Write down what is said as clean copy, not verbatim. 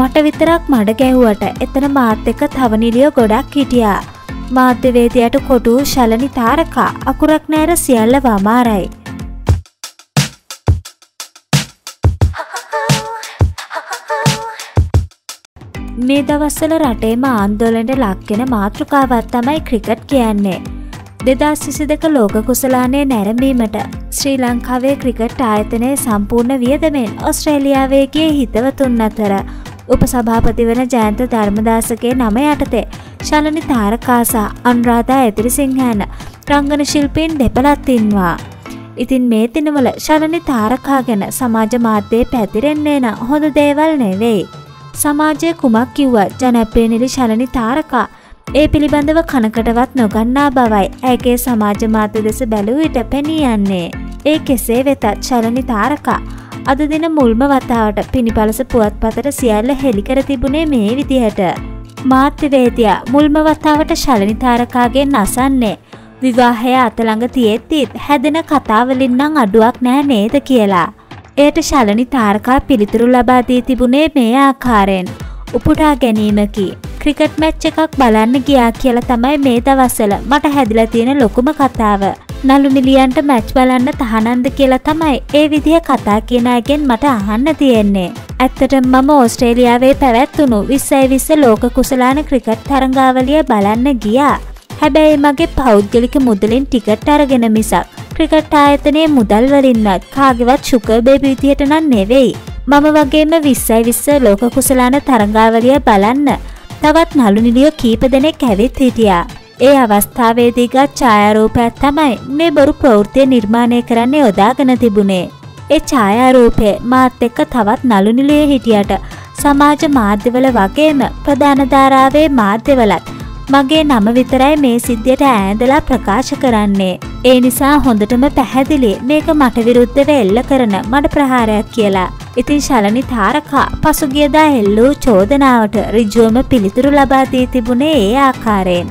මට විතරක් මඩ ගැහුවට එතන මාත් එක්ක තවනිලිය ගොඩක් හිටියා. මාධ්‍යවේදියාට කොටු ශලනි තාරකා අකුරක් නැර සියල්ල වමාරයි. මේ දවස්වල රටේම ආන්දෝලනයට ලක් වෙන මාතෘකාවක් තමයි ක්‍රිකට් කියන්නේ. 2022 ලෝක කුසලානයේ නැරඹීමට ශ්‍රී ලංකාවේ ක්‍රිකට් ආයතනයේ සම්පූර්ණ වියදමෙන් ඕස්ට්‍රේලියාවේ ගිය හිතවතුන් අතර උපසභාපති වන ජයන්ත ධර්මදාසගේ නම යටතේ ශලනි තාරකා සහ අනුරාධා ඇතිරිසිංහන රංගන ශිල්පීන් දෙපළක් ඉන්නවා. ඉතින් මේ දිනවල ශලනි තාරකා ගැන සමාජ මාධ්‍යයේ පැතිරෙන්නේ නම් හොඳ දේවල් නෙවෙයි. සමාජයේ කුමක් කිව්වත් ජනප්‍රියනිලි ශලනි තාරකා ඒ පිළිබඳව කනකටවත් නොගන්නා බවයි ඇගේ සමාජ මාධ්‍ය දෙස බැලූ විට පෙනී යන්නේ. ඒ කෙසේ වෙතත් ශලනි තාරකා අද දින මුල්ම වතාවට පිණිපලස පුවත්පතට සියල්ල හෙළි කර තිබුණේ මේ විදිහට. මාධ්‍යවේදියා මුල්ම වතාවට ශලනි තාරකාගෙන් අසන්නේ විවාහය අතළඟ තියෙද්දිත් හැදෙන කතාවලින් නම් අඩුවක් නැහැ නේද කියලා. එයට ශලනි තාරකා පිළිතුරු ලබා දී තිබුණේ මේ ආකාරයෙන්. උපුටා ගැනීමකි. ක්‍රිකට් මැච් එකක් බලන්න ගියා කියලා තමයි මේ දවස්වල මට හැදිලා තියෙන ලොකුම කතාව. නලු නිලියන්ට මැච් බලන්න තහනන්ද කියලා තමයි ඒ විදිය කතා කියන එකෙන් මට අහන්න තියෙන්නේ. ඇත්තටම මම ඕස්ට්‍රේලියාවේ පැවැත්වුණු 2020 ලෝක කුසලාන ක්‍රිකට් තරඟාවලිය බලන්න ගියා. හැබැයි මගේ පෞද්ගලික මුදලින් ටිකට් අරගෙන මිසක් ක්‍රිකට් ආයතනයේ මුදල් වලින්වත් කාගේවත් සුකර් බේබි විදියට නම් නෙවෙයි. මම වගේම 2020 ලෝක කුසලාන තරඟාවලිය බලන්න තවත් නළු නිළිය කීප දෙනෙක් ඇවිත් හිටියා. ඒ අවස්ථාවේදී ගත් ඡායාරූපයක් තමයි මේ බොරු ප්‍රවෘත්තිය නිර්මාණය කරන්න යොදාගෙන තිබුණේ. ඒ ඡායාරූපේ මාත් එක්ක තවත් නළු නිළිය හිටියට සමාජ මාධ්‍යවල වගේම ප්‍රධාන ධාරාවේ මාධ්‍යවලත් මගේ නම විතරයි මේ සිද්ධියට ඈඳලා ප්‍රකාශ කරන්නේ. ඒ නිසා හොඳටම පැහැදිලි මේක මට විරුද්ධව එල්ල කරන මඩ ප්‍රහාරයක් කියලා. ඉතින් ශලනි තාරකා පසුගියදා එල්ලූ චෝදනාවට ඍජුවම පිළිතුරු ලබා දී තිබුණේ ඒ ආකාරයෙන්.